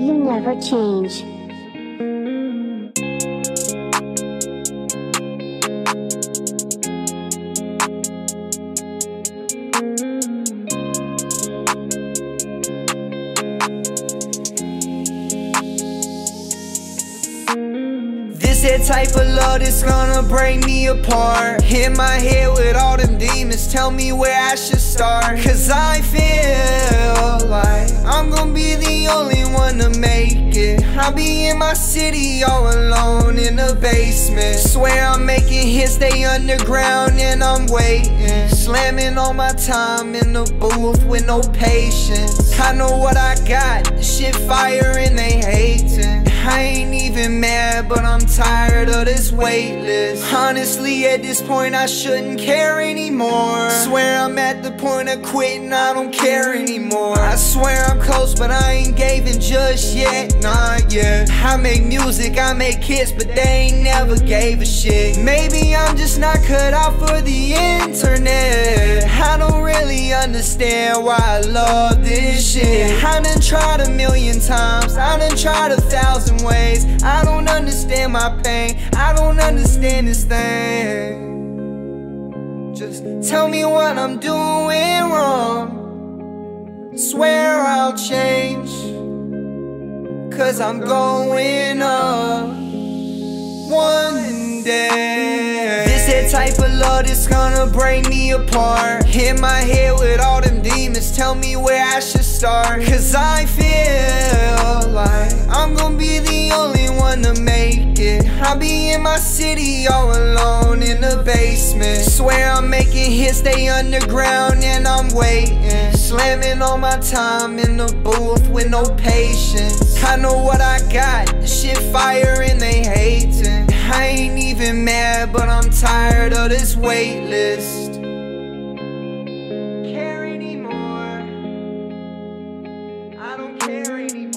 you never change. That type of love that's gonna break me apart. Hit my head with all them demons, tell me where I should start. Cause I feel like I'm gonna be the only one to make it. I'll be in my city all alone in the basement. Swear I'm making hits, they underground and I'm waiting. Slamming all my time in the booth with no patience. I know what I got, shit fire and they hating. I ain't even mad, but I'm tired of this wait list. Honestly, at this point, I shouldn't care anymore. Swear I'm at the point of quitting, I don't care anymore. I swear I'm close, but I ain't gave in just yet, nah, yeah. I make music, I make hits, but they ain't never gave a shit. Maybe I'm just not cut out for the internet. I don't really understand why I love this shit. I done tried 1,000,000 times, I done tried 1,000 ways. I don't understand my pain, I don't understand this thing. Just tell me what I'm doing wrong. Swear I'll change, cause I'm going up one day. This that type of love that's gonna break me apart. Hit my head with all them demons, tell me where I should start. Cause I feel like I'm gonna be the only one to make it. I'll be in my city all alone in the basement. Swear I'm making hits, they underground and I'm waiting. Slamming all my time in the booth with no patience. I know what I got, shit fire and they hating. I ain't even mad, but I'm tired of this wait list. Care anymore, I don't care anymore.